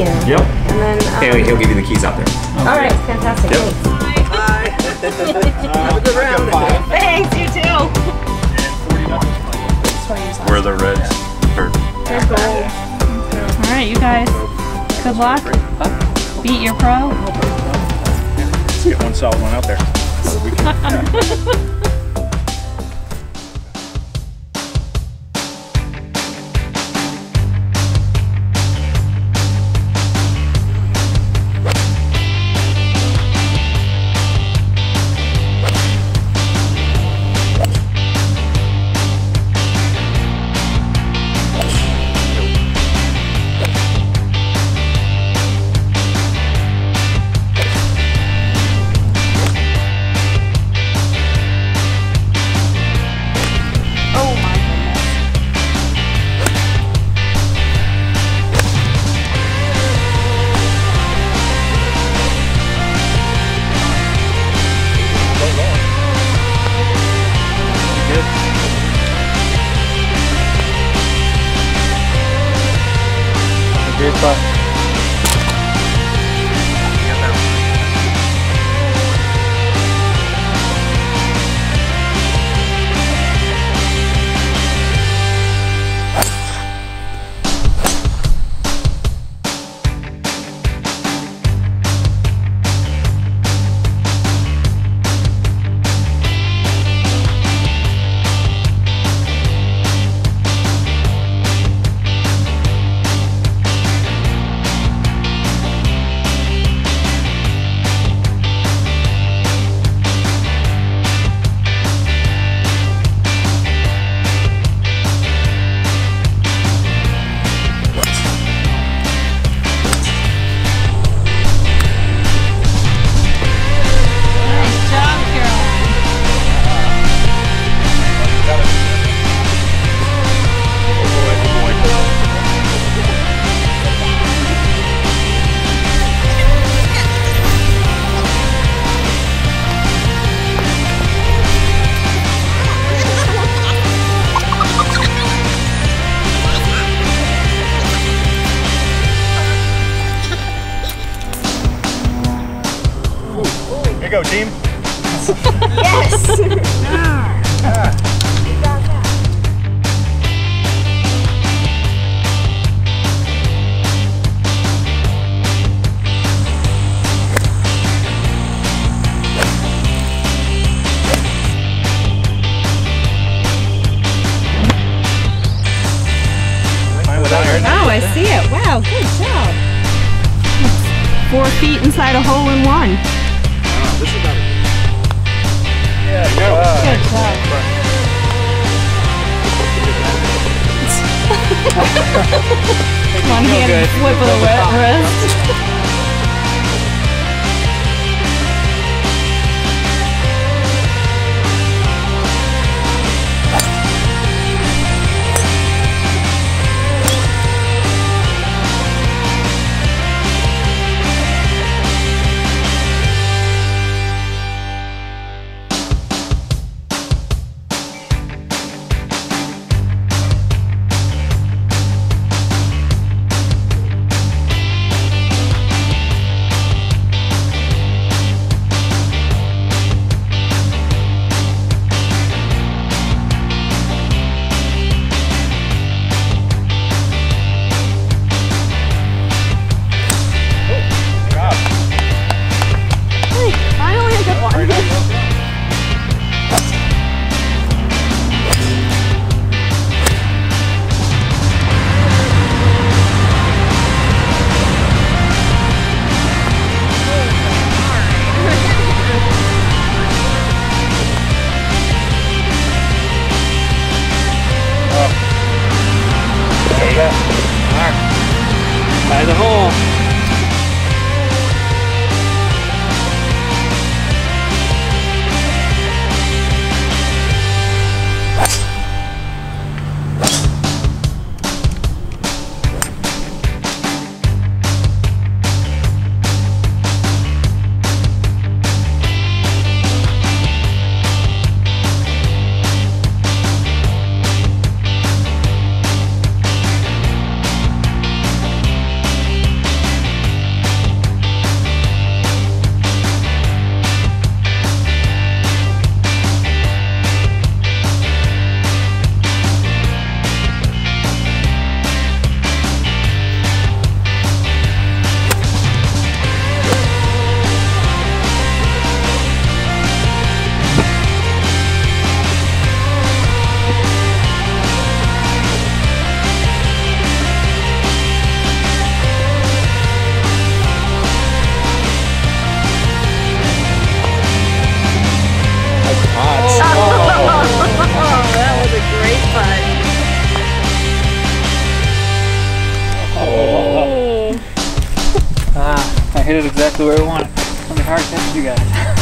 you. Yep. And then Haley, he'll give you the keys out there. Okay. All right, fantastic. Yep. Thanks. Bye. Have a good round. Thanks. You too. We're the Reds. They're gold. Yeah. All right, you guys. Good luck. Beat your pro. Let's get one solid one out there. So we can, go team. Yes. Ah. Oh, I see it. Wow, good job. 4 feet inside a hole in one. This is about it. Yeah, go. Good job. One hand whip of the wet wrist. exactly where we want it. It's gonna be hard to catch you guys.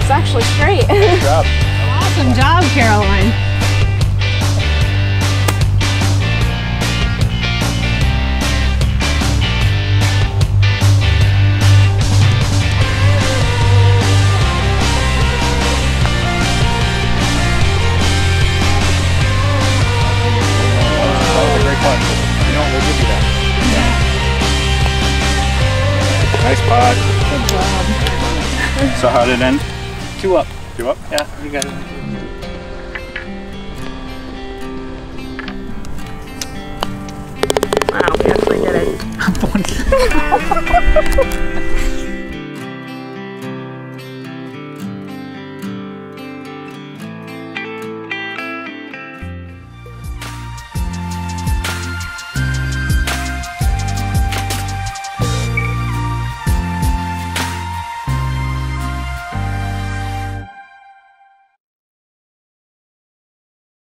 It's actually straight. Good job. Awesome job, Caroline. That was a great putt. You know, we'll give you that. Yeah. Nice putt. Good job. So how did it end? 2 up. 2 up? Yeah, you got it. Wow, we definitely did it.